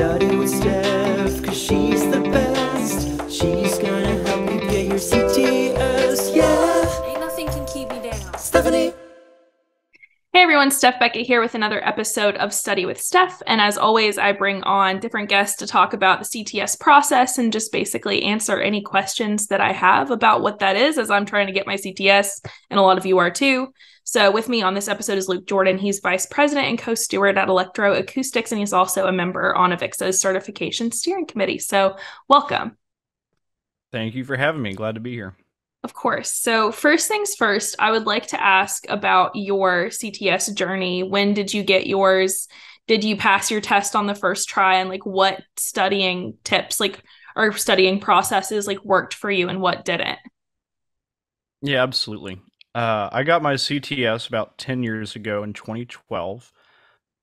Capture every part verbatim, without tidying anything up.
Study with Steph, cause she's the best. She's gonna help you get your C T S, yeah. Ain't nothing can keep me down. Stephanie. Hey everyone, Steph Beckett here with another episode of Study with Steph, and as always I bring on different guests to talk about the C T S process and just basically answer any questions that I have about what that is, as I'm trying to get my C T S, and a lot of you are too. So with me on this episode is Luke Jordan. He's Vice President and Co-Steward at Electro Acoustics, and he's also a member on AVIXA's Certification Steering Committee. So welcome. Thank you for having me. Glad to be here. Of course. So first things first, I would like to ask about your C T S journey. When did you get yours? Did you pass your test on the first try? And like what studying tips like or studying processes like worked for you and what didn't? Yeah, absolutely. Uh, I got my C T S about ten years ago in twenty twelve.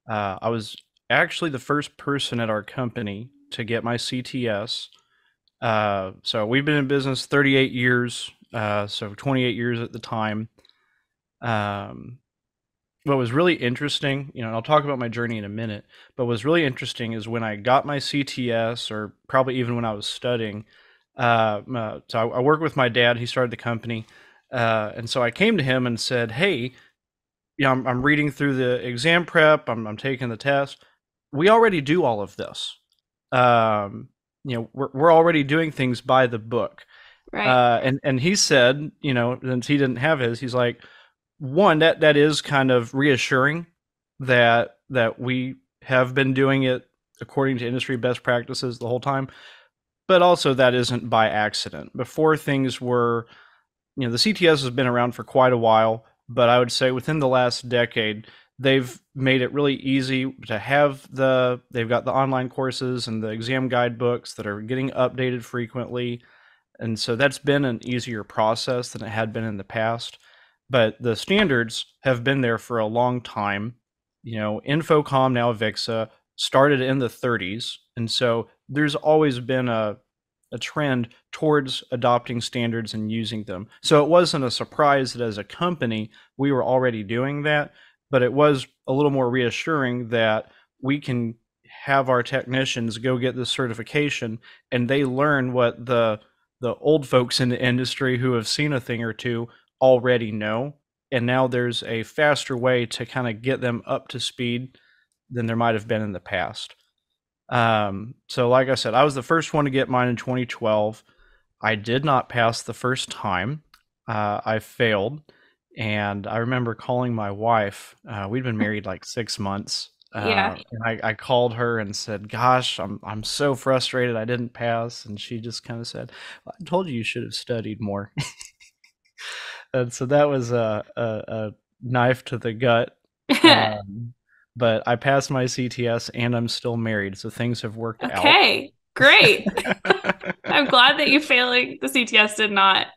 Uh, I was actually the first person at our company to get my C T S. Uh, so we've been in business thirty-eight years. Uh, so twenty-eight years at the time. Um, what was really interesting, you know, and I'll talk about my journey in a minute, but what was really interesting is when I got my C T S, or probably even when I was studying, uh, uh, so I, I work with my dad, he started the company. Uh, and so I came to him and said, hey, you know, I'm, I'm reading through the exam prep. I'm, I'm taking the test. We already do all of this. Um, you know, we're, we're already doing things by the book. Right. Uh, and, and he said, you know, since he didn't have his, he's like, one, that, that is kind of reassuring that, that we have been doing it according to industry best practices the whole time, but also that isn't by accident. Before things were, you know, the C T S has been around for quite a while, but I would say within the last decade, they've made it really easy to have the, they've got the online courses and the exam guidebooks that are getting updated frequently. And so that's been an easier process than it had been in the past. But the standards have been there for a long time. You know, Infocom, now AVIXA, started in the thirties. And so there's always been a, a trend towards adopting standards and using them. So it wasn't a surprise that as a company, we were already doing that. But it was a little more reassuring that we can have our technicians go get this certification and they learn what the the old folks in the industry who have seen a thing or two already know. And now there's a faster way to kind of get them up to speed than there might have been in the past. Um, so like I said, I was the first one to get mine in twenty twelve. I did not pass the first time. Uh, I failed. And I remember calling my wife. Uh, we'd been married like six months. Uh, yeah. And I, I called her and said, gosh, I'm I'm so frustrated I didn't pass. And she just kind of said, I told you you should have studied more. And so that was a, a, a knife to the gut. Um, but I passed my C T S and I'm still married. So things have worked okay, out. Okay, great. I'm glad that you failing the C T S did not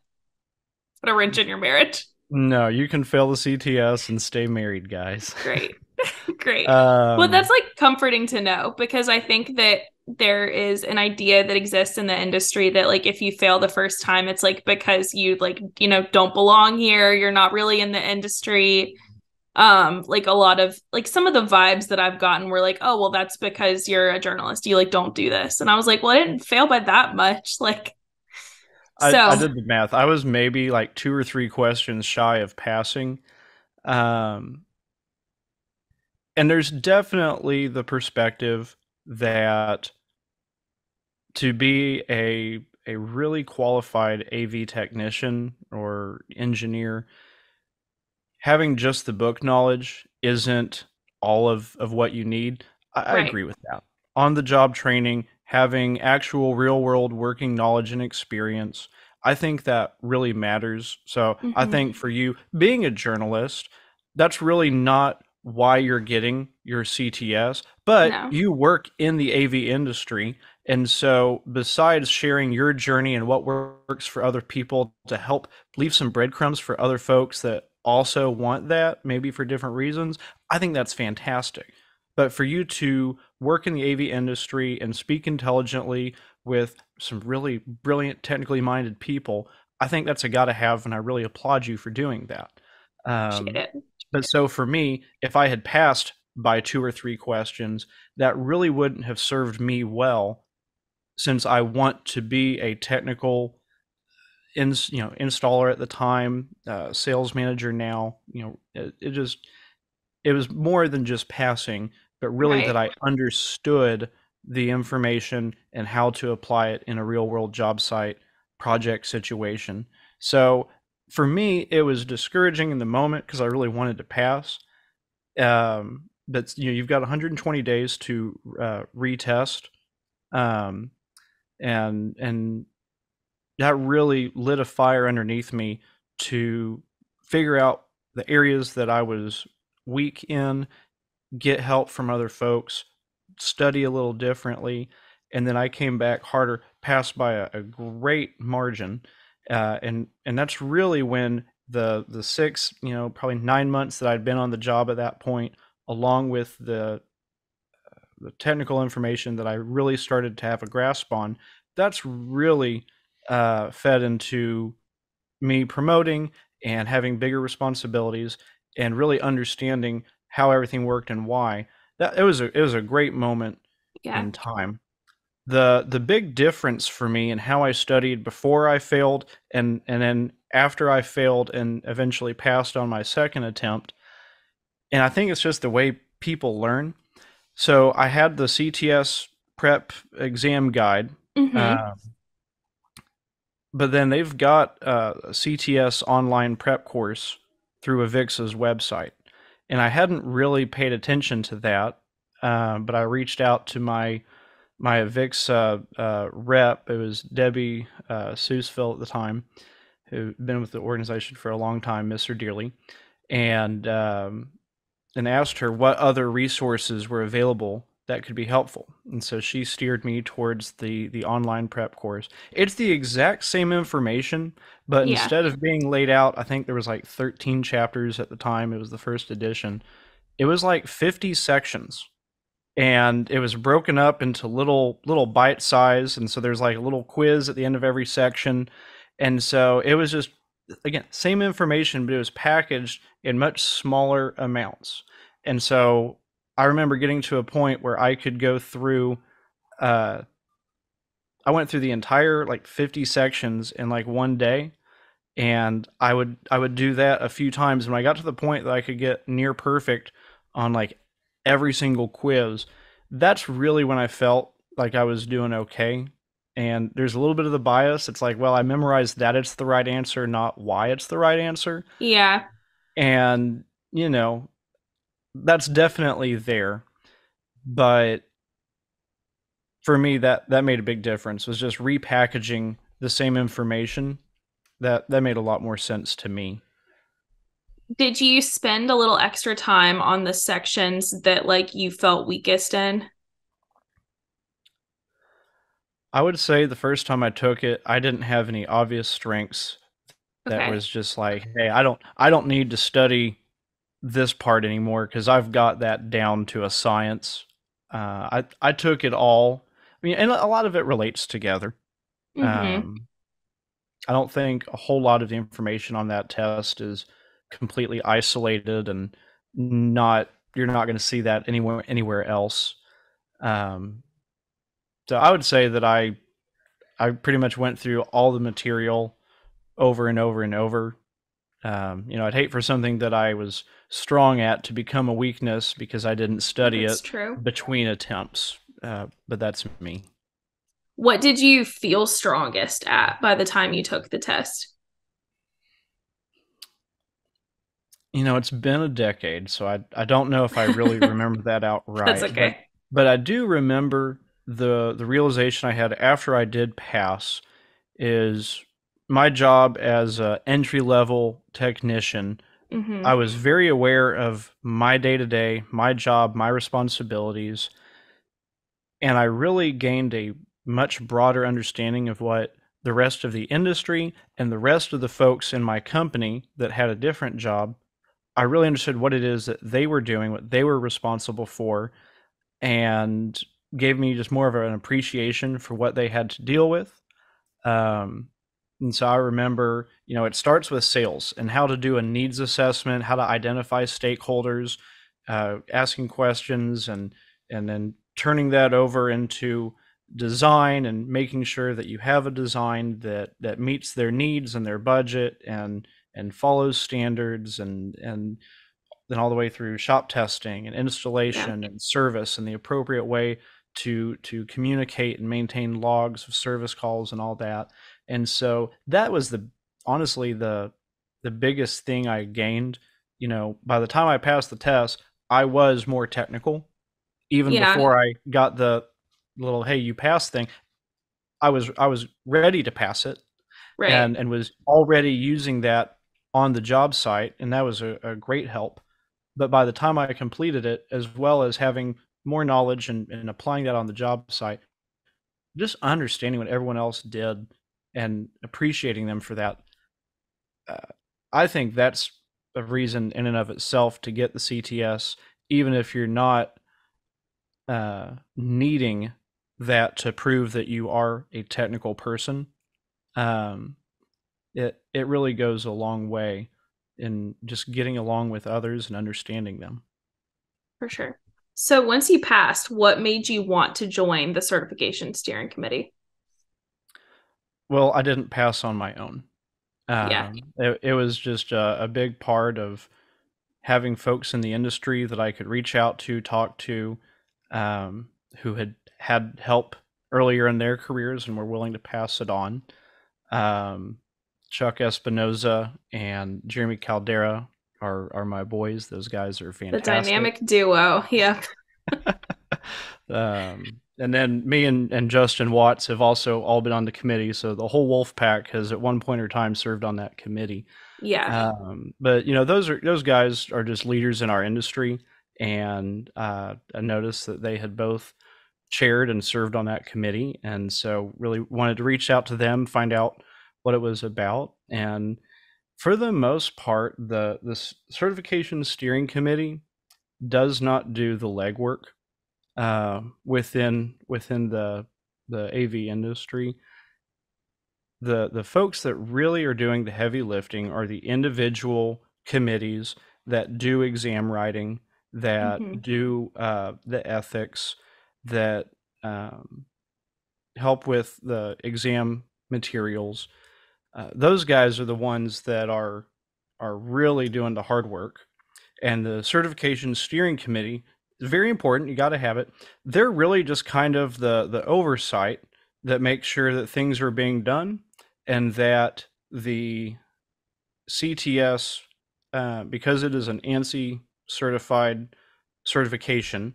put a wrench in your marriage. No, you can fail the C T S and stay married, guys. Great. Great. Um, well, that's like comforting to know, because I think that there is an idea that exists in the industry that like if you fail the first time, it's like because you like, you know, don't belong here. You're not really in the industry. Um, like a lot of like some of the vibes that I've gotten were like, oh, well, that's because you're a journalist. You like don't do this. And I was like, well, I didn't fail by that much. Like, so I, I did the math. I was maybe like two or three questions shy of passing. Um And there's definitely the perspective that to be a a really qualified A V technician or engineer, having just the book knowledge isn't all of, of what you need. I, right. I agree with that. On the job training, having actual real world working knowledge and experience, I think that really matters. So mm-hmm. I think for you being a journalist, that's really not why you're getting your C T S, but no. You work in the A V industry. And so besides sharing your journey and what works for other people to help leave some breadcrumbs for other folks that also want that, maybe for different reasons, I think that's fantastic. But for you to work in the A V industry and speak intelligently with some really brilliant, technically minded people, I think that's a gotta have, and I really applaud you for doing that. Um, Appreciate it. But so for me, if I had passed by two or three questions that really wouldn't have served me well, since I want to be a technical in, you know, installer at the time, uh, sales manager now. You know, it, it just, it was more than just passing, but really right. that I understood the information and how to apply it in a real world job site project situation. So for me, it was discouraging in the moment because I really wanted to pass. Um, but you know, you've got one hundred twenty days to uh, retest, um, and and that really lit a fire underneath me to figure out the areas that I was weak in, get help from other folks, study a little differently, and then I came back harder, passed by a, a great margin, uh, and and that's really when the the six, you know, probably nine months that I'd been on the job at that point, along with the uh, the technical information that I really started to have a grasp on, that's really uh, fed into me promoting and having bigger responsibilities and really understanding how everything worked and why. That it was a it was a great moment yeah. in time. The the big difference for me in how I studied before I failed and and then after I failed and eventually passed on my second attempt, and I think it's just the way people learn. So I had the C T S prep exam guide, mm-hmm. uh, but then they've got uh, a C T S online prep course through AVIXA's website. And I hadn't really paid attention to that, uh, but I reached out to my my AVIXA uh, rep. It was Debbie uh, Seussville at the time, who'd been with the organization for a long time, miss her dearly, and um, and asked her what other resources were available that could be helpful. And so she steered me towards the the online prep course. It's the exact same information, but yeah. instead of being laid out, I think there was like thirteen chapters at the time. It was the first edition. It was like fifty sections, and it was broken up into little little bite size. And so there's like a little quiz at the end of every section. And so it was just, again, same information, but it was packaged in much smaller amounts. And so I remember getting to a point where I could go through, uh, I went through the entire like fifty sections in like one day. And I would, I would do that a few times. And I got to the point that I could get near perfect on like every single quiz. That's really when I felt like I was doing okay. And there's a little bit of the bias. It's like, well, I memorized that it's the right answer, not why it's the right answer. Yeah. And, you know, that's definitely there. But for me, that, that made a big difference, was just repackaging the same information. That, that made a lot more sense to me. Did you spend a little extra time on the sections that like you felt weakest in? I would say the first time I took it, I didn't have any obvious strengths that okay. was just like, hey, I don't I don't need to study this part anymore because I've got that down to a science. Uh, I, I took it all. I mean, and a lot of it relates together. Mm-hmm. Um, I don't think a whole lot of the information on that test is completely isolated and not you're not going to see that anywhere, anywhere else. Um, So I would say that I, I pretty much went through all the material over and over and over. Um, you know, I'd hate for something that I was strong at to become a weakness because I didn't study that's it true. between attempts. Uh, but that's me. What did you feel strongest at by the time you took the test? You know, it's been a decade, so I I don't know if I really remember that outright. That's okay. But, but I do remember. The, the realization I had after I did pass is my job as an entry-level technician, mm-hmm. I was very aware of my day-to-day, my job, my responsibilities, and I really gained a much broader understanding of what the rest of the industry and the rest of the folks in my company that had a different job, I really understood what it is that they were doing, what they were responsible for, and gave me just more of an appreciation for what they had to deal with. Um, and so I remember, you know, it starts with sales and how to do a needs assessment, how to identify stakeholders, uh, asking questions and and then turning that over into design and making sure that you have a design that that meets their needs and their budget and and follows standards, and and then all the way through shop testing and installation and service, and the appropriate way to to communicate and maintain logs of service calls and all that. And so that was the honestly the the biggest thing I gained. You know, by the time I passed the test, I was more technical. Even yeah. before I got the little "hey, you passed" thing, I was I was ready to pass it, right. and and was already using that on the job site, and that was a, a great help. But by the time I completed it, as well as having more knowledge and, and applying that on the job site, just understanding what everyone else did and appreciating them for that, uh, I think that's a reason in and of itself to get the C T S, even if you're not uh, needing that to prove that you are a technical person. Um, it, it really goes a long way in just getting along with others and understanding them. For sure. So once you passed, what made you want to join the certification steering committee? Well, I didn't pass on my own. Um, yeah. it, it was just a, a big part of having folks in the industry that I could reach out to, talk to, um, who had had help earlier in their careers and were willing to pass it on. Um, Chuck Espinoza and Jeremy Caldera are, are my boys. Those guys are fantastic. The dynamic duo. Yeah. um, and then me and, and Justin Watts have also all been on the committee. So the whole wolf pack has at one point or time served on that committee. Yeah. Um, but you know, those are, those guys are just leaders in our industry. And, uh, I noticed that they had both chaired and served on that committee. And so really wanted to reach out to them, find out what it was about. And for the most part, the, the certification steering committee does not do the legwork uh, within within the the A V industry. The the folks that really are doing the heavy lifting are the individual committees that do exam writing, that mm-hmm. do uh, the ethics, that um, help with the exam materials. Uh, those guys are the ones that are are really doing the hard work. And the certification steering committee is very important. You got to have it. They're really just kind of the the oversight that makes sure that things are being done and that the C T S, uh, because it is an ANSI certified certification,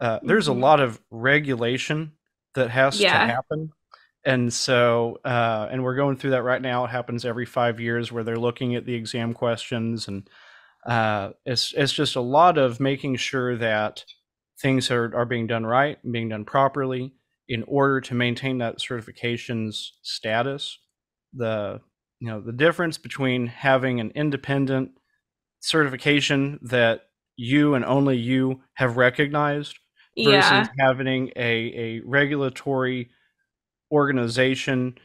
uh, mm-hmm. there's a lot of regulation that has yeah. to happen. And so, uh, and we're going through that right now. It happens every five years where they're looking at the exam questions, and uh, it's it's just a lot of making sure that things are, are being done right and being done properly in order to maintain that certification's status. The, you know, the difference between having an independent certification that you and only you have recognized versus yeah. having a, a regulatory organization,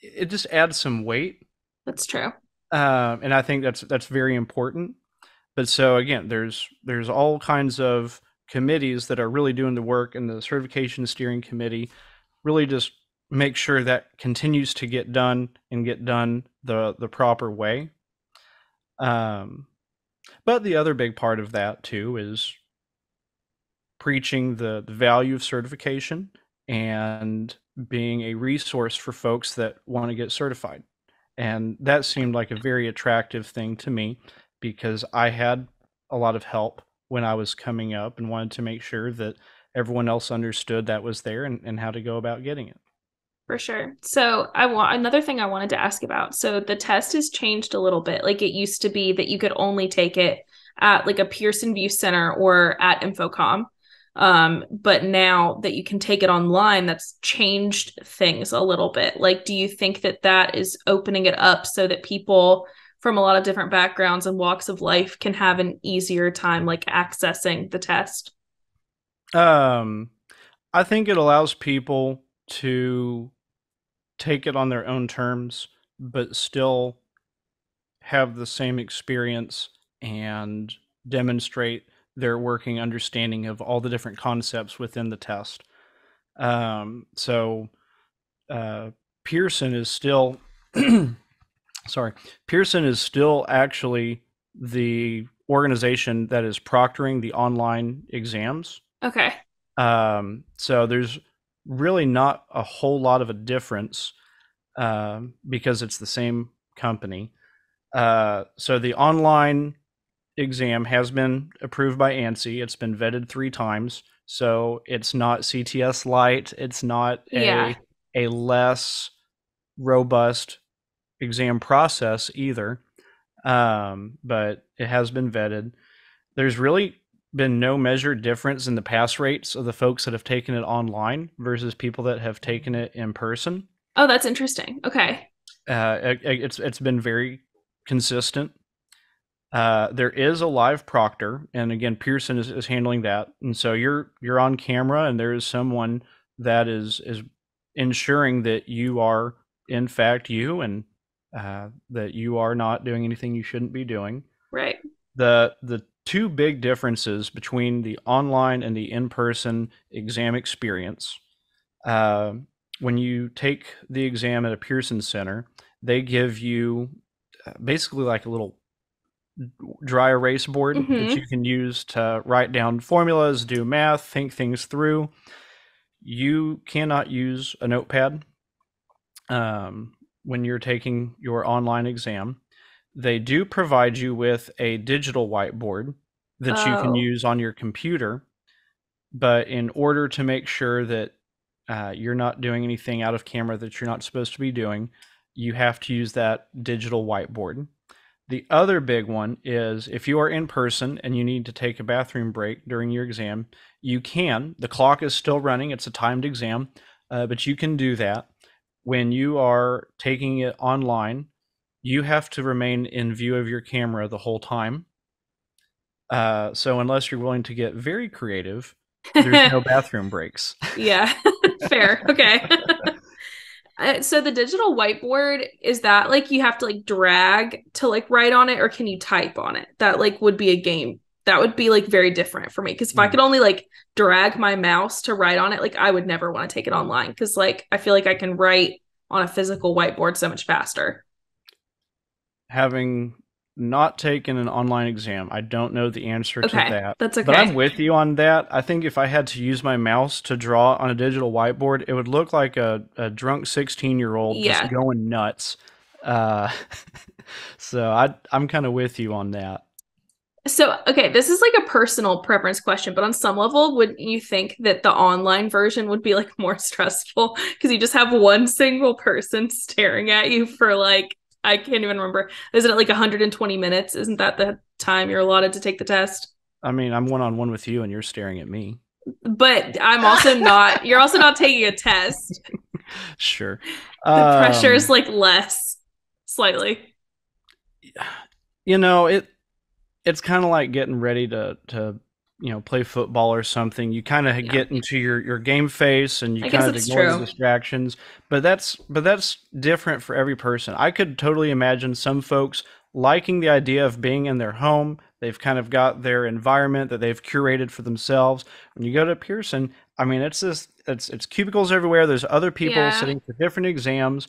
it just adds some weight. That's true. Um, and I think that's that's very important. But so again, there's there's all kinds of committees that are really doing the work, and the certification steering committee really just make sure that continues to get done and get done the the proper way. Um, but the other big part of that too is preaching the, the value of certification and being a resource for folks that want to get certified. And that seemed like a very attractive thing to me, because I had a lot of help when I was coming up and wanted to make sure that everyone else understood that was there and, and how to go about getting it. For sure. So I want another thing I wanted to ask about. So the test has changed a little bit. Like, it used to be that you could only take it at like a Pearson View Center or at Infocom. Um, but now that you can take it online, that's changed things a little bit. Like, do you think that that is opening it up so that people from a lot of different backgrounds and walks of life can have an easier time, like, accessing the test? Um, I think it allows people to take it on their own terms, but still have the same experience and demonstrate their working understanding of all the different concepts within the test. Um, so uh, Pearson is still, sorry, Pearson is still actually the organization that is proctoring the online exams. Okay. Um, so there's really not a whole lot of a difference uh, because it's the same company. Uh, so the online exam has been approved by ANSI. It's been vetted three times. So it's not C T S light. It's not a, yeah. a less robust exam process either. Um, but it has been vetted. There's really been no measured difference in the pass rates of the folks that have taken it online versus people that have taken it in person. Oh, that's interesting. Okay. Uh, it, it's, it's been very consistent. Uh, there is a live proctor, and again, Pearson is, is handling that. And so you're, you're on camera, and there is someone that is, is ensuring that you are in fact you, and, uh, that you are not doing anything you shouldn't be doing. Right. The, the, two big differences between the online and the in-person exam experience. Uh, when you take the exam at a Pearson Center, they give you basically like a little dry erase board mm-hmm. that you can use to write down formulas, do math, think things through. You cannot use a notepad um, when you're taking your online exam. They do provide you with a digital whiteboard that oh. you can use on your computer, but in order to make sure that uh, you're not doing anything out of camera that you're not supposed to be doing, you have to use that digital whiteboard. The other big one is if you are in person and you need to take a bathroom break during your exam, you can. The clock is still running. It's a timed exam, uh, but you can do that. When you are taking it online, you have to remain in view of your camera the whole time. Uh, so unless you're willing to get very creative, there's no bathroom breaks. Yeah, fair. Okay. uh, so the digital whiteboard, is that like you have to like drag to like write on it, or can you type on it? That like would be a game. That would be like very different for me. Cause if mm. I could only like drag my mouse to write on it, like I would never want to take it online. Cause like, I feel like I can write on a physical whiteboard so much faster. Having not taken an online exam, I don't know the answer okay, to that. That's okay. But I'm with you on that. I think if I had to use my mouse to draw on a digital whiteboard, it would look like a, a drunk sixteen-year-old yeah. just going nuts. Uh, so I, I'm kind of with you on that. So, okay, this is like a personal preference question, but on some level, wouldn't you think that the online version would be like more stressful? Because you just have one single person staring at you for like, I can't even remember. Isn't it like one hundred twenty minutes? Isn't that the time you're allotted to take the test? I mean, I'm one-on-one with you and you're staring at me. But I'm also not, you're also not taking a test. Sure. The um, pressure is like less, slightly. You know, it. it's kind of like getting ready to, to, you know, play football or something. You kind of yeah. get into your, your game face and you kind of ignore true. the distractions, but that's, but that's different for every person. I could totally imagine some folks liking the idea of being in their home. They've kind of got their environment that they've curated for themselves. When you go to Pearson, I mean, it's this, it's, it's cubicles everywhere. There's other people yeah. sitting for different exams.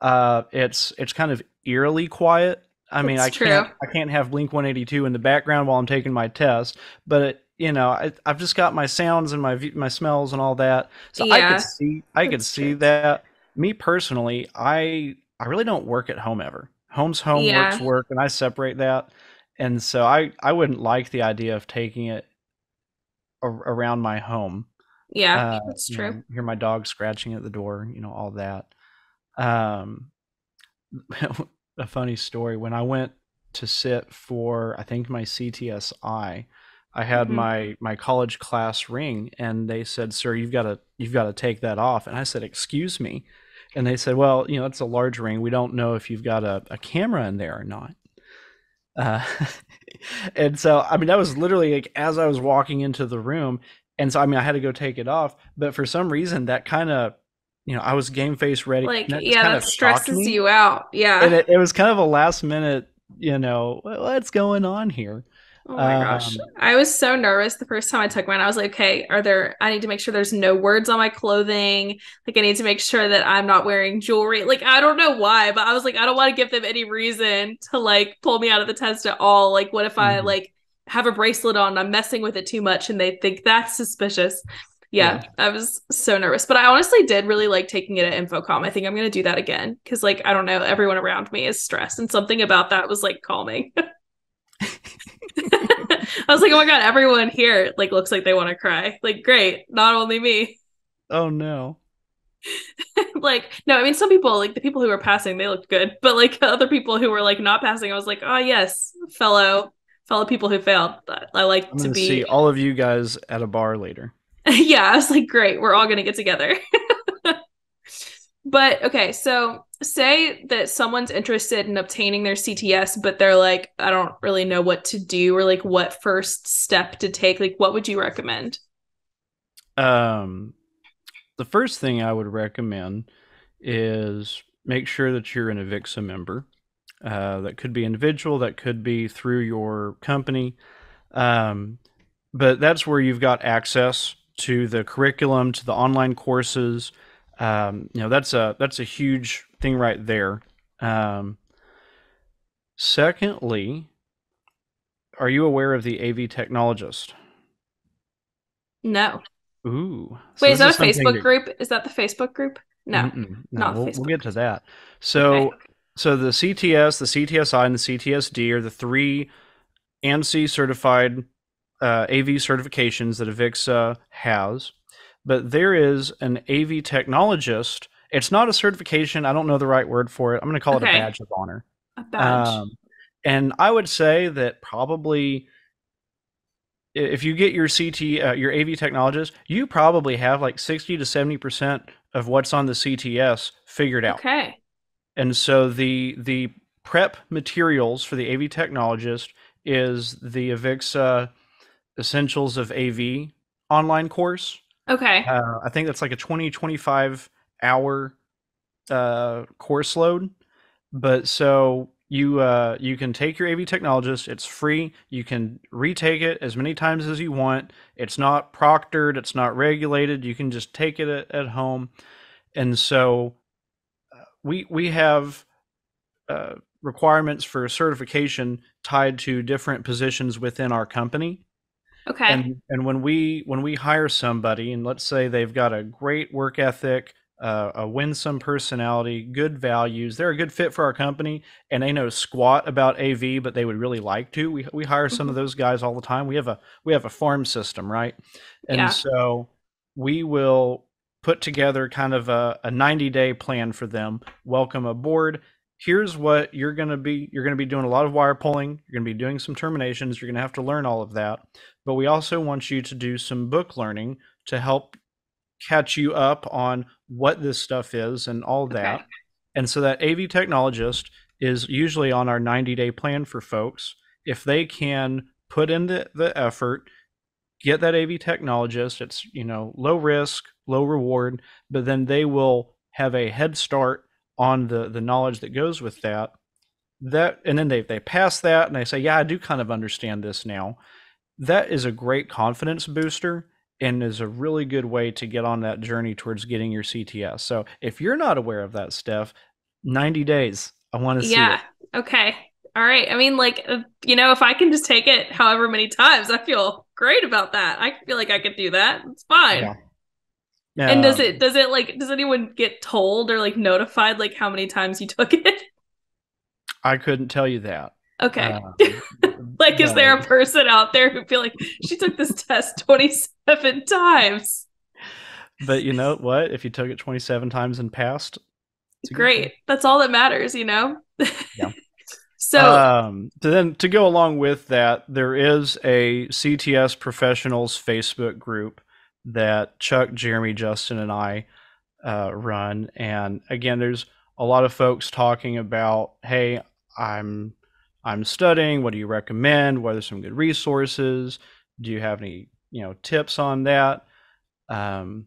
Uh, it's, it's kind of eerily quiet. I mean, it's I true. can't, I can't have Blink one eighty-two in the background while I'm taking my test, but it, you know, I, I've just got my sounds and my my smells and all that. So yeah. I could see, I could That's see true. that. Me personally, I I really don't work at home ever. Home's home, yeah. work's work, and I separate that. And so I I wouldn't like the idea of taking it a, around my home. Yeah, uh, that's true. You know, hear my dog scratching at the door, you know, all that. Um, a funny story. When I went to sit for, I think my C T S I. I had mm-hmm. my my college class ring, and they said, "Sir, you've got to you've got to take that off." And I said, "Excuse me," and they said, "Well, you know, it's a large ring. We don't know if you've got a, a camera in there or not." Uh, and so, I mean, that was literally like as I was walking into the room, and so I mean, I had to go take it off. But for some reason, that kind of, you know, I was game face ready. Like, that yeah, that stresses you out. Yeah, and it, it was kind of a last minute, you know, what's going on here. Oh my um, gosh. I was so nervous the first time I took mine. I was like, okay, are there, I need to make sure there's no words on my clothing. Like I need to make sure that I'm not wearing jewelry. Like, I don't know why, but I was like, I don't want to give them any reason to like pull me out of the test at all. Like, what if mm-hmm. I like have a bracelet on, I'm messing with it too much and they think that's suspicious. Yeah, yeah. I was so nervous, but I honestly did really like taking it at Infocom. I think I'm going to do that again. Cause like, I don't know, everyone around me is stressed and something about that was like calming. I was like, oh my god, everyone here like looks like they want to cry. Like, great, not only me. Oh no. Like, no, I mean, some people, like the people who were passing, they looked good, but like other people who were like not passing, I was like, oh yes, fellow fellow people who failed. I like to be see all of you guys at a bar later. Yeah, I was like, great, we're all gonna get together. But okay, so say that someone's interested in obtaining their C T S, but they're like, I don't really know what to do or like what first step to take. Like, what would you recommend? Um, the first thing I would recommend is make sure that you're an AVIXA member. Uh, that could be individual, that could be through your company. Um, but that's where you've got access to the curriculum, to the online courses. Um, you know, that's a, that's a huge thing right there. Um, secondly, are you aware of the A V technologist? No. Ooh. So wait, is that a Facebook to... group? Is that the Facebook group? No, Mm-mm, no, not we'll, Facebook. We'll get to that. So, okay. So the C T S, the C T S I, and the C T S D are the three ANSI certified, uh, A V certifications that AVIXA has. But there is an A V technologist. It's not a certification. I don't know the right word for it. I'm going to call okay. it a badge of honor. A badge. Um, and I would say that probably if you get your C T, uh, your A V technologist, you probably have like sixty to seventy percent of what's on the C T S figured out. Okay. And so the the prep materials for the A V technologist is the Avixa Essentials of A V online course. Okay. Uh, I think that's like a twenty, twenty-five hour uh, course load. But so you uh, you can take your A V technologist. It's free. You can retake it as many times as you want. It's not proctored. It's not regulated. You can just take it at, at home. And so we, we have uh, requirements for certification tied to different positions within our company. Okay. And, and when we when we hire somebody, and let's say they've got a great work ethic, uh, a winsome personality, good values, they're a good fit for our company, and they know squat about A V, but they would really like to. We we hire some mm-hmm. of those guys all the time. We have a we have a farm system, right? And yeah. so we will put together kind of a ninety day plan for them. Welcome aboard. Here's what you're going to be, you're going to be doing a lot of wire pulling. You're going to be doing some terminations. You're going to have to learn all of that. But we also want you to do some book learning to help catch you up on what this stuff is and all that. Okay. And so that A V technologist is usually on our ninety day plan for folks. If they can put in the, the effort, get that A V technologist, it's, you know, low risk, low reward, but then they will have a head start on the, the knowledge that goes with that, that, and then they, they pass that and they say, yeah, I do kind of understand this now. That is a great confidence booster and is a really good way to get on that journey towards getting your C T S. So if you're not aware of that, Steph, ninety days, I want to see yeah. it. Okay. All right. I mean, like, you know, if I can just take it however many times, I feel great about that. I feel like I could do that. It's fine. Yeah. Um, and does it, does it like, does anyone get told or like notified, like how many times you took it? I couldn't tell you that. Okay. Uh, like, no. Is there a person out there who feel like she took this test twenty-seven times? But you know what? If you took it twenty-seven times and passed. Great. That's all that matters, you know? Yeah. So um, to then to go along with that, there is a C T S Professionals Facebook group that Chuck, Jeremy, Justin, and I uh, run. And again, there's a lot of folks talking about, hey, I'm I'm studying. What do you recommend? What are some good resources? Do you have any, you know, tips on that? Um,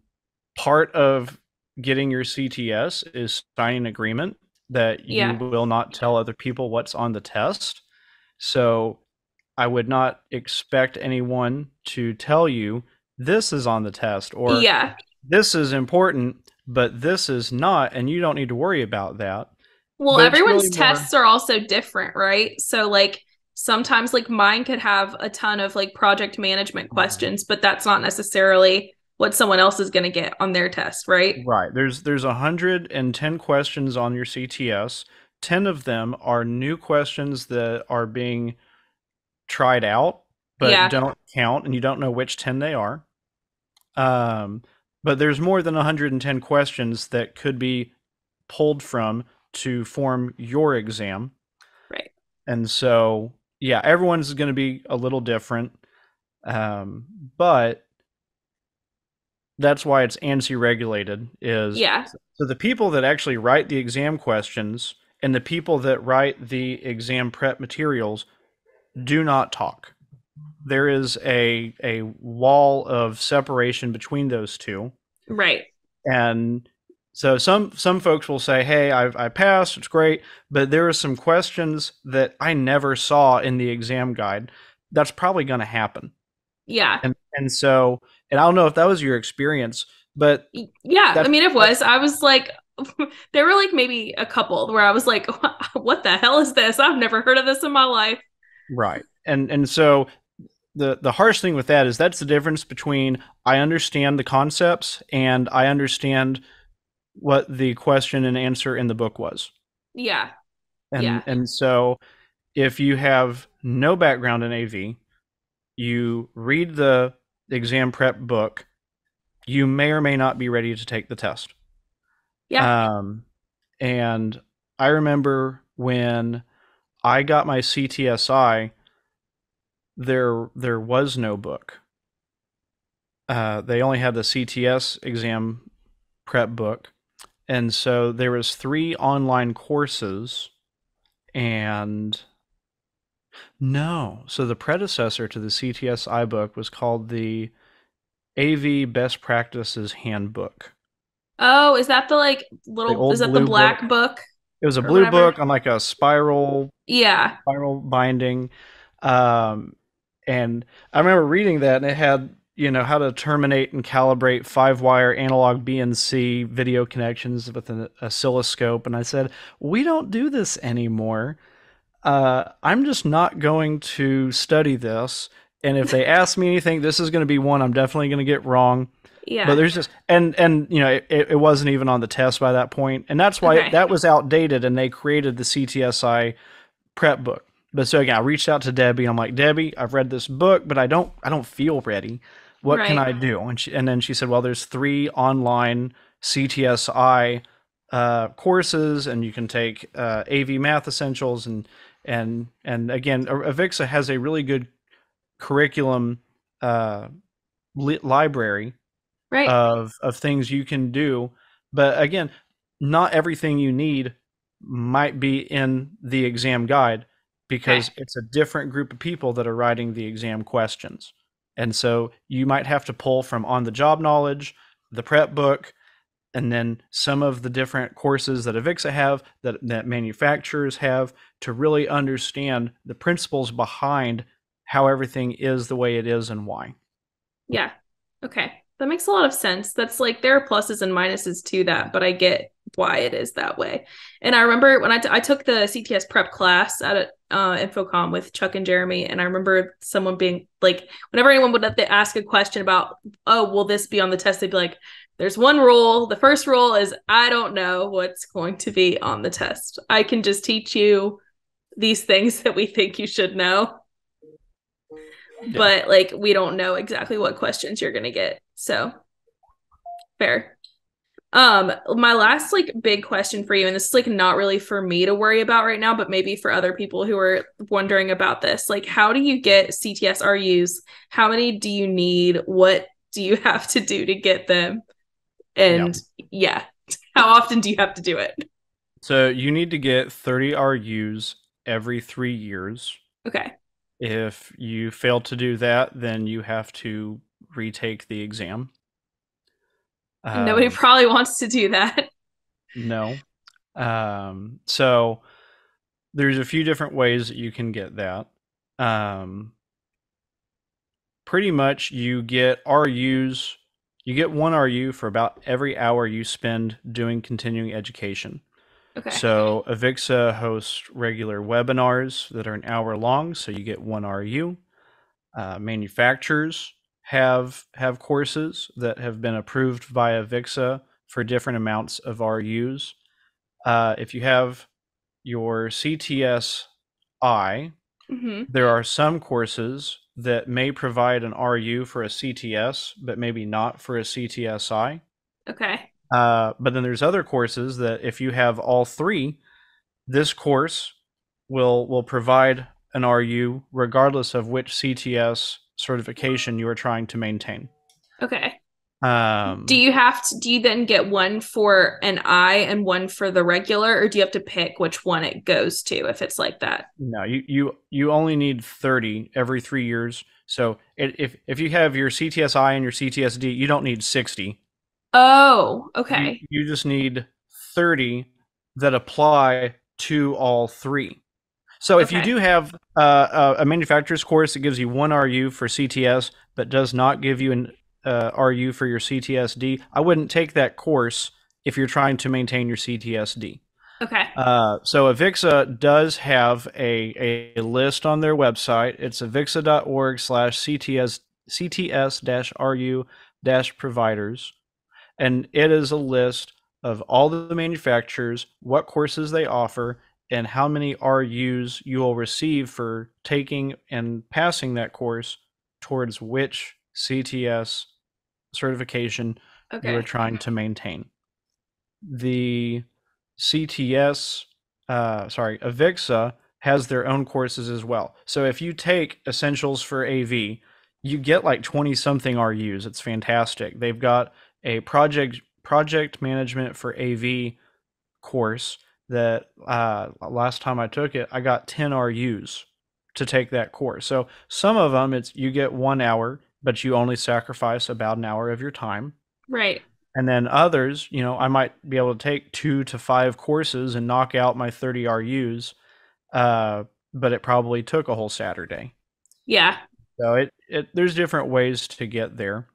part of getting your C T S is signing an agreement that you yeah. will not tell other people what's on the test. So I would not expect anyone to tell you this is on the test, or yeah. this is important, but this is not, and you don't need to worry about that. Well, but everyone's really tests more... are also different, right? So like sometimes like mine could have a ton of like project management questions, but that's not necessarily what someone else is going to get on their test, right? Right. There's there's one hundred ten questions on your C T S. ten of them are new questions that are being tried out, but yeah. don't count, and you don't know which ten they are. Um, but there's more than one hundred ten questions that could be pulled from to form your exam. Right. And so, yeah, everyone's going to be a little different, um, but... that's why it's ANSI regulated, is yeah. so the people that actually write the exam questions and the people that write the exam prep materials do not talk. There is a a wall of separation between those two. Right. And so some some folks will say, hey, I've, I passed, it's great, but there are some questions that I never saw in the exam guide. That's probably going to happen. Yeah. And, and so... and I don't know if that was your experience, but... yeah, I mean, it was. I was like, there were like maybe a couple where I was like, what the hell is this? I've never heard of this in my life. Right. And and so the, the harsh thing with that is that's the difference between I understand the concepts and I understand what the question and answer in the book was. Yeah. And, yeah. and so if you have no background in A V, you read the... exam prep book, you may or may not be ready to take the test. Yeah. Um, and I remember when I got my C T S I, there there was no book. Uh, they only had the C T S exam prep book, and so there was three online courses, and. No. So the predecessor to the C T S I book was called the A V Best Practices Handbook. Oh, is that the like little, is that the black book? It was a blue book on like a spiral, yeah, spiral binding. Um, and I remember reading that, and it had, you know, how to terminate and calibrate five wire analog B N C video connections with an oscilloscope. And I said, we don't do this anymore. Uh, I'm just not going to study this. And if they ask me anything, this is going to be one I'm definitely going to get wrong. Yeah. But there's just, and, and you know, it, it wasn't even on the test by that point. And that's why okay. that was outdated, and they created the C T S I prep book. But so again, I reached out to Debbie. I'm like, Debbie, I've read this book, but I don't, I don't feel ready. What right. can I do? And she, and then she said, well, there's three online C T S I uh, courses, and you can take uh, A V Math Essentials and, And and again, AVIXA has a really good curriculum uh, li library right. of of things you can do, but again, not everything you need might be in the exam guide, because okay. it's a different group of people that are writing the exam questions, and so you might have to pull from on-the-job knowledge, the prep book, and then some of the different courses that AVIXA have, that, that manufacturers have, to really understand the principles behind how everything is the way it is and why. Yeah. Okay. That makes a lot of sense. That's like, there are pluses and minuses to that, but I get why it is that way. And I remember when I, t I took the C T S prep class at uh, Infocom with Chuck and Jeremy, and I remember someone being like, whenever anyone would ask a question about, oh, will this be on the test? They'd be like, there's one rule. The first rule is I don't know what's going to be on the test. I can just teach you these things that we think you should know. Yeah. But like, we don't know exactly what questions you're going to get. So fair. Um, my last like big question for you, and this is like not really for me to worry about right now, but maybe for other people who are wondering about this, like, how do you get C T S R Us? How many do you need? What do you have to do to get them? And yeah. yeah, how often do you have to do it? So you need to get thirty R Us every three years. Okay. If you fail to do that, then you have to retake the exam. Um, Nobody probably wants to do that. No. Um, so there's a few different ways that you can get that. um, pretty much you get R Us. You get one R U for about every hour you spend doing continuing education. Okay. So AVIXA hosts regular webinars that are an hour long, so you get one R U. Uh, manufacturers have have courses that have been approved via AVIXA for different amounts of R Us. Uh, if you have your C T S I, mm-hmm. there are some courses that may provide an R U for a C T S, but maybe not for a C T S I. Okay. Uh, but then there's other courses that if you have all three, this course will will provide an R U regardless of which C T S certification you are trying to maintain. Okay. Um, do you have to, do you then get one for an I and one for the regular, or do you have to pick which one it goes to if it's like that? No, you, you, you only need thirty every three years. So it, if, if you have your C T S I and your C T S D, you don't need sixty. Oh, okay. You, you just need thirty that apply to all three. So if okay. you do have uh, a manufacturer's course that gives you one R U for C T S, but does not give you an Uh, R U for your C T S D, I wouldn't take that course if you're trying to maintain your C T S D. Okay. Uh, so AVIXA does have a, a list on their website. It's avixa.org slash C T S dash R U dash providers. And it is a list of all the manufacturers, what courses they offer, and how many R Us you will receive for taking and passing that course towards which C T S certification okay. you're trying to maintain. The C T S, uh, sorry, AVIXA has their own courses as well. So if you take Essentials for A V, you get like twenty something R Us. It's fantastic. They've got a project project management for A V course that uh, last time I took it, I got ten R Us to take that course. So some of them, it's you get one hour. But you only sacrifice about an hour of your time. Right. And then others, you know, I might be able to take two to five courses and knock out my thirty R Us, uh, but it probably took a whole Saturday. Yeah. So it, it there's different ways to get there.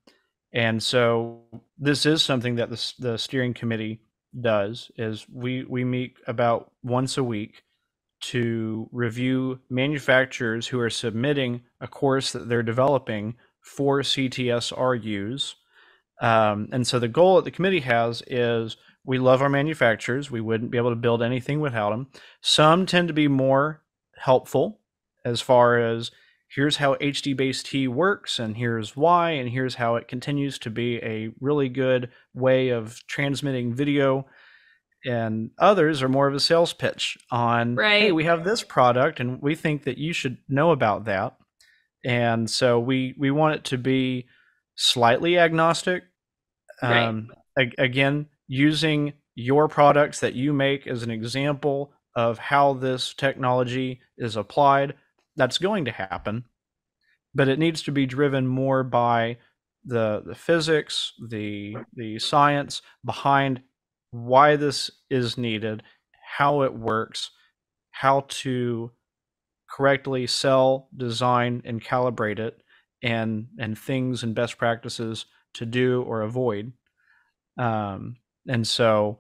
And so this is something that the, the steering committee does, is we, we meet about once a week to review manufacturers who are submitting a course that they're developing for C T S R Us. Um, and so the goal that the committee has is we love our manufacturers. We wouldn't be able to build anything without them. Some tend to be more helpful as far as here's how H D-based T works and here's why and here's how it continues to be a really good way of transmitting video. And others are more of a sales pitch on, right. hey, we have this product and we think that you should know about that. And so we, we want it to be slightly agnostic. Um, right. a, again, using your products that you make as an example of how this technology is applied, that's going to happen. But it needs to be driven more by the, the physics, the, the science behind why this is needed, how it works, how to correctly sell, design, and calibrate it, and and things and best practices to do or avoid. Um, and so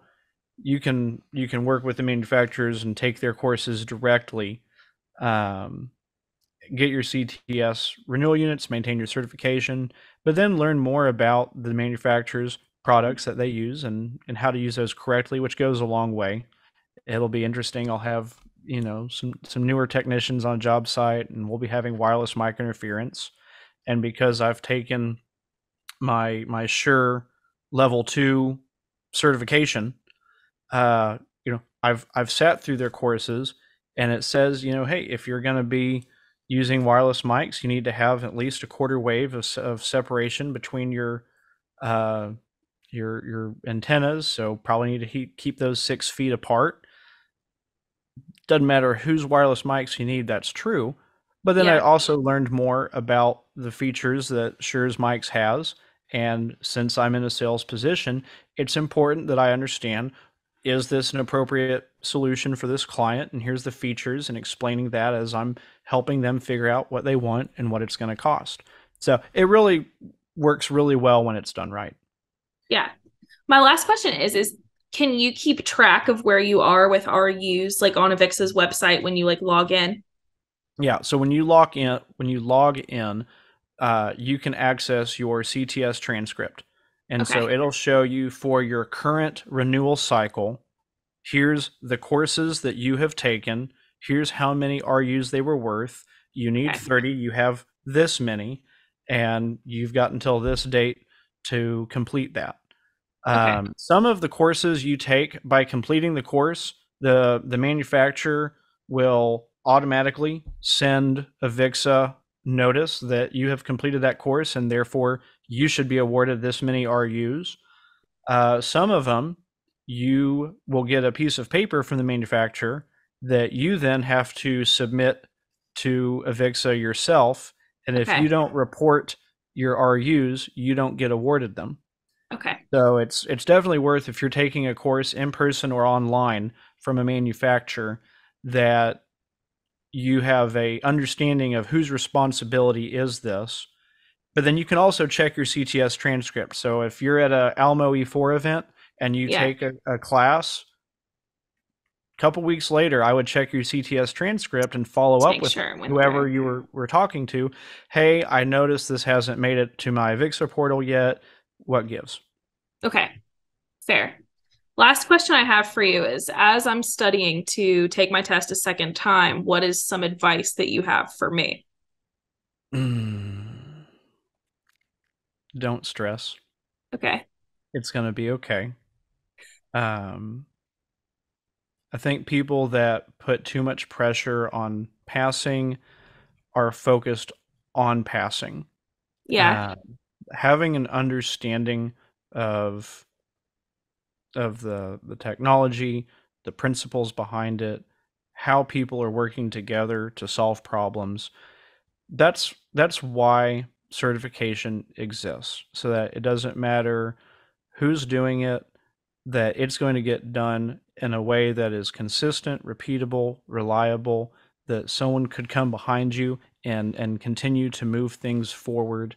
you can you can work with the manufacturers and take their courses directly, um, get your C T S renewal units, maintain your certification, but then learn more about the manufacturers' products that they use and, and how to use those correctly, which goes a long way. It'll be interesting. I'll have you know, some, some newer technicians on a job site, and we'll be having wireless mic interference. And because I've taken my, my Shure level two certification, uh, you know, I've, I've sat through their courses, and it says, you know, hey, if you're going to be using wireless mics, you need to have at least a quarter wave of, of separation between your, uh, your, your antennas. So probably need to keep those six feet apart. Doesn't matter whose wireless mics you need, that's true. But then yeah. I also learned more about the features that Shure's mics has. And since I'm in a sales position, it's important that I understand is this an appropriate solution for this client? And here's the features, and explaining that as I'm helping them figure out what they want and what it's going to cost. So it really works really well when it's done right. Yeah. My last question is, is can you keep track of where you are with R Us, like on Avixa's website when you like log in? Yeah. So when you log in, when you log in, uh, you can access your C T S transcript. And okay. so it'll show you for your current renewal cycle, here's the courses that you have taken. Here's how many R Us they were worth. You need okay. thirty. You have this many, and you've got until this date to complete that. Okay. Um, some of the courses you take, by completing the course, the, the manufacturer will automatically send Avixa notice that you have completed that course, and therefore you should be awarded this many R Us. Uh, some of them, you will get a piece of paper from the manufacturer that you then have to submit to Avixa yourself. And okay. if you don't report your R Us, you don't get awarded them. Okay. So it's it's definitely worth, if you're taking a course in person or online from a manufacturer, that you have a understanding of whose responsibility is this. But then you can also check your C T S transcript. So if you're at a Almo E four event and you yeah. take a, a class, a couple weeks later, I would check your C T S transcript and follow Let's up with sure whoever through. you were, were talking to. Hey, I noticed this hasn't made it to my Avixar portal yet. What gives? Okay, fair. Last question I have for you is, as I'm studying to take my test a second time, what is some advice that you have for me? Mm. Don't stress. Okay. It's going to be okay. Um, I think people that put too much pressure on passing are focused on passing. Yeah. Uh, having an understanding of of the the technology, the principles behind it, how people are working together to solve problems. That's that's why certification exists, so that it doesn't matter who's doing it, that it's going to get done in a way that is consistent, repeatable, reliable, that someone could come behind you and and continue to move things forward.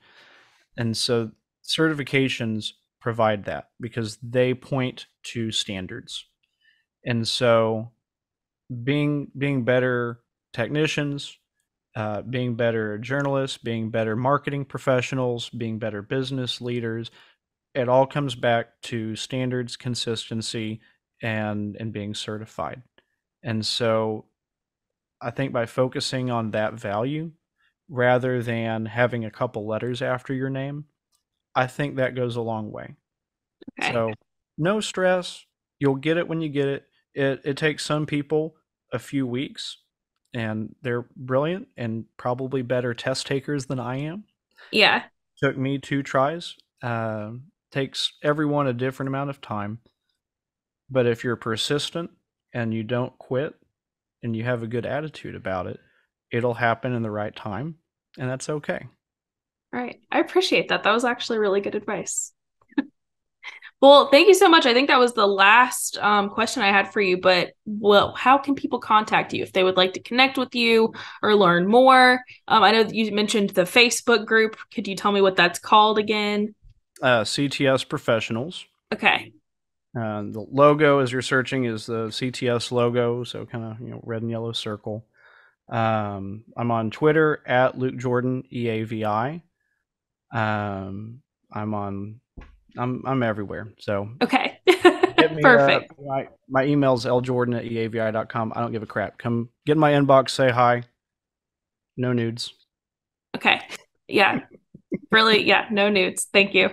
And so certifications provide that because they point to standards. And so being being better technicians, uh, being better journalists, being better marketing professionals, being better business leaders, it all comes back to standards, consistency, and, and being certified. And so I think by focusing on that value, rather than having a couple letters after your name, I think that goes a long way. Okay. So no stress. You'll get it when you get it. It it takes some people a few weeks, and they're brilliant and probably better test takers than I am. Yeah. Took me two tries. Uh, takes everyone a different amount of time. But if you're persistent and you don't quit and you have a good attitude about it, it'll happen in the right time, and that's okay. All right. I appreciate that. That was actually really good advice. Well, thank you so much. I think that was the last um, question I had for you, but well, how can people contact you if they would like to connect with you or learn more? Um, I know that you mentioned the Facebook group. Could you tell me what that's called again? Uh, C T S Professionals. Okay. Uh, the logo, as you're searching, is the C T S logo, so kind of you know red and yellow circle. Um, I'm on Twitter at Luke Jordan, E A V I. Um, I'm on, I'm, I'm everywhere. So, okay. me, Perfect. Uh, my, my email's L Jordan at E A V I dot com. I don't give a crap. Come get in my inbox, say hi. No nudes. Okay. Yeah. Really? Yeah. No nudes. Thank you.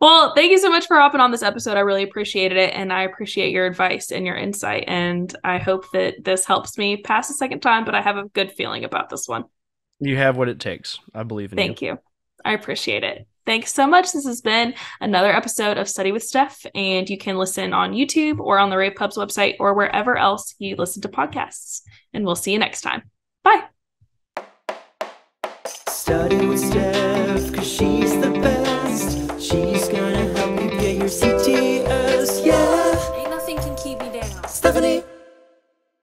Well, thank you so much for hopping on this episode. I really appreciated it. And I appreciate your advice and your insight. And I hope that this helps me pass the second time, but I have a good feeling about this one. You have what it takes. I believe in you. Thank you. I appreciate it. Thanks so much. This has been another episode of Study with Steph, and you can listen on YouTube or on the rAVe Pubs website or wherever else you listen to podcasts. And we'll see you next time. Bye. Study with Steph, 'cause she's the best.